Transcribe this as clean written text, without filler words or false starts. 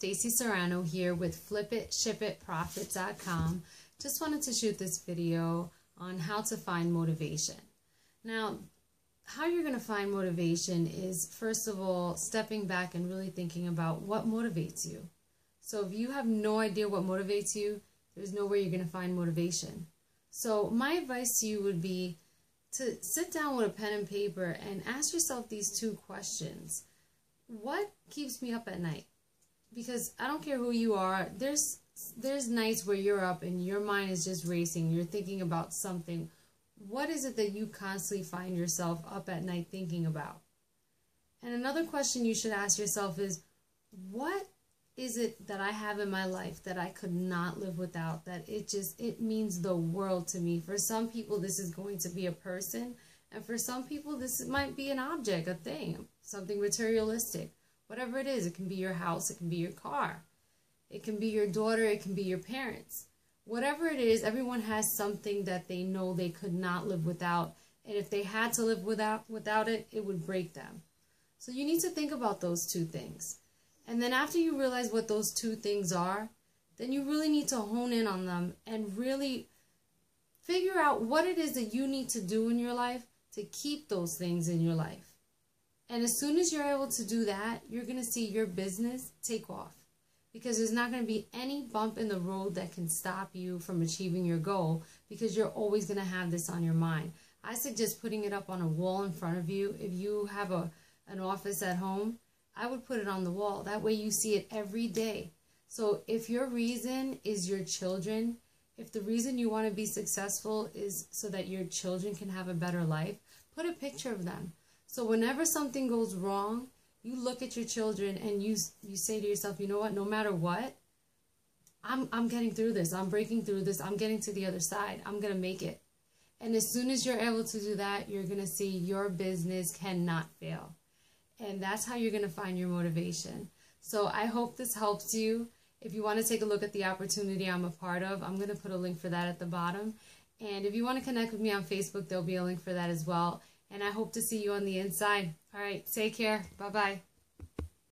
Stacey Serrano here with Flip It, Ship It, Profit.com. Just wanted to shoot this video on how to find motivation. Now, how you're going to find motivation is, first of all, stepping back and really thinking about what motivates you. So if you have no idea what motivates you, there's no way you're going to find motivation. So my advice to you would be to sit down with a pen and paper and ask yourself these two questions. What keeps me up at night? Because I don't care who you are, there's nights where you're up and your mind is just racing, you're thinking about something. What is it that you constantly find yourself up at night thinking about? And another question you should ask yourself is, what is it that I have in my life that I could not live without, that it means the world to me? For some people, this is going to be a person, and for some people, this might be an object, a thing, something materialistic. Whatever it is, it can be your house, it can be your car, it can be your daughter, it can be your parents. Whatever it is, everyone has something that they know they could not live without, and if they had to live without it, it would break them. So you need to think about those two things. And then after you realize what those two things are, then you really need to hone in on them and really figure out what it is that you need to do in your life to keep those things in your life. And as soon as you're able to do that, you're going to see your business take off, because there's not going to be any bump in the road that can stop you from achieving your goal, because you're always going to have this on your mind. I suggest putting it up on a wall in front of you. If you have an office at home, I would put it on the wall. That way you see it every day. So if your reason is your children, if the reason you want to be successful is so that your children can have a better life, put a picture of them. So whenever something goes wrong, you look at your children and you say to yourself, you know what, no matter what, I'm getting through this. I'm breaking through this. I'm getting to the other side. I'm going to make it. And as soon as you're able to do that, you're going to see your business cannot fail. And that's how you're going to find your motivation. So I hope this helps you. If you want to take a look at the opportunity I'm a part of, I'm going to put a link for that at the bottom. And if you want to connect with me on Facebook, there'll be a link for that as well. And I hope to see you on the inside. All right, take care. Bye-bye.